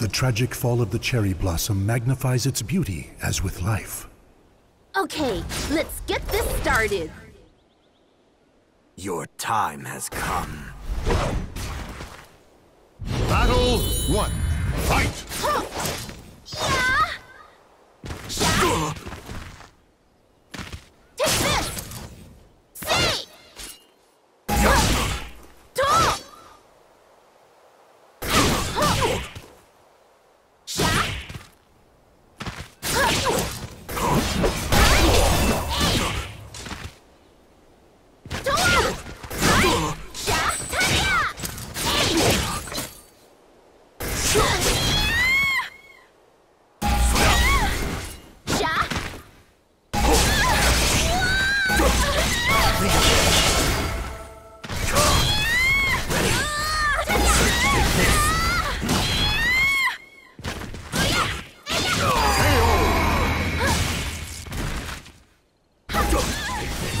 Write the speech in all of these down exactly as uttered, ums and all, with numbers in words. The tragic fall of the cherry blossom magnifies its beauty as with life. Okay, let's get this started. Your time has come. Battle one. Fight! Huh. Yeah! Yeah. Take this! See! Huh. Huh. Huh. Yeah.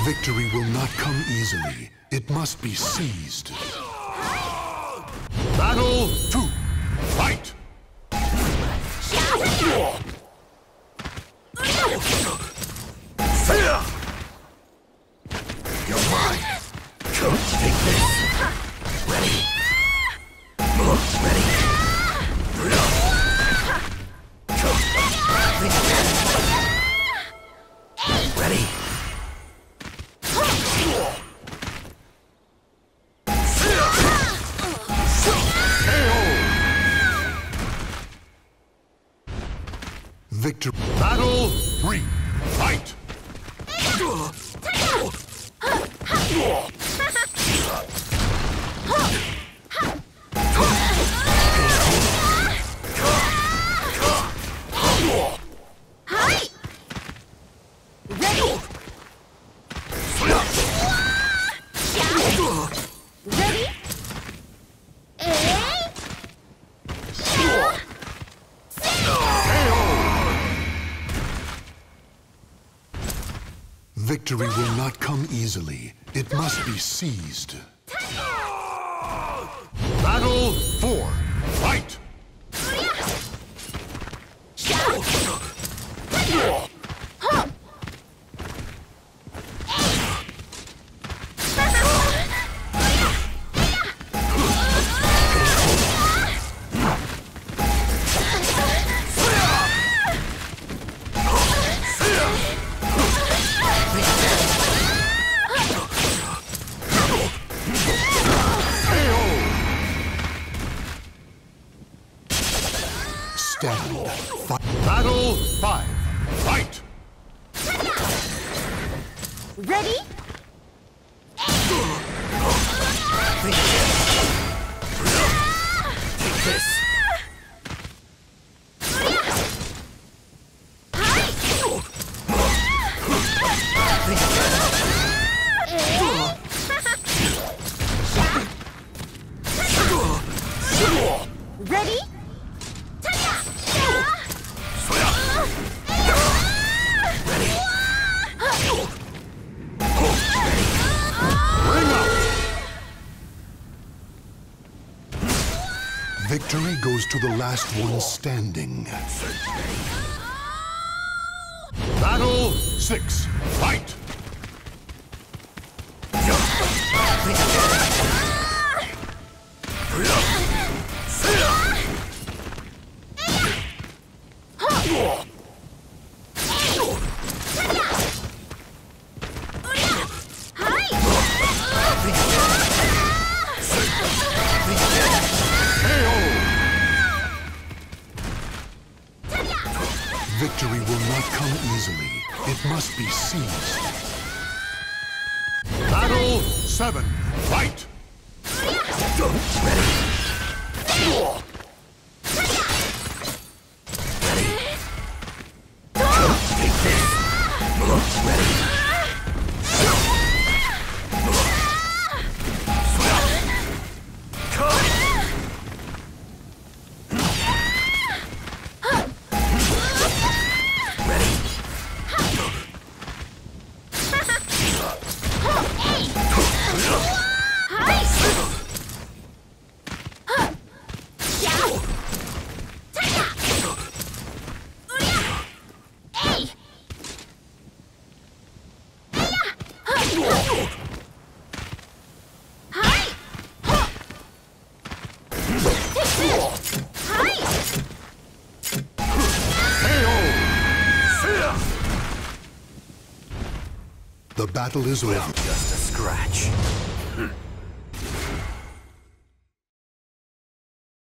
Victory will not come easily. It must be seized. Battle two. Fight! You're mine. Take this. Ready? Ready? Victory. Battle three. Fight! Victory will not come easily. It must be seized. Battle four. Fight! Stand. Battle five. Fight! Ready? Take this. Ready? Victory goes to the last one standing. Battle six. Fight! Victory will not come easily. It must be seized. Battle seven. Fight! Ready? Yeah! The battle is over. Just a scratch.